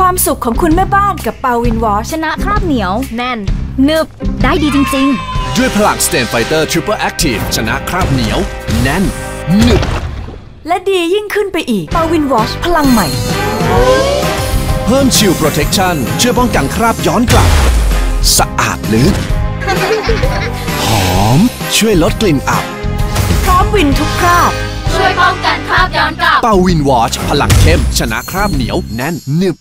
ความสุขของคุณแม่บ้านกับเปาวินวอชนะคราบเหนียวแน่นนึบได้ดีจริงๆด้วยพลัง Standfighter Triple Active ชนะคราบเหนียวแน่นนึบและดียิ่งขึ้นไปอีกเปาวินวอชพลังใหม่เพิ่มชิลโปรเทคชั่นช่วยป้องกันคราบย้อนกลับสะอาดลึกหอมช่วยลดกลิ่นอับพร้อมวินทุกคราบช่วยป้องกันคราบย้อนกลับเปาวินวอชพลังเข้มชนะคราบเหนียวแน่นหนึบ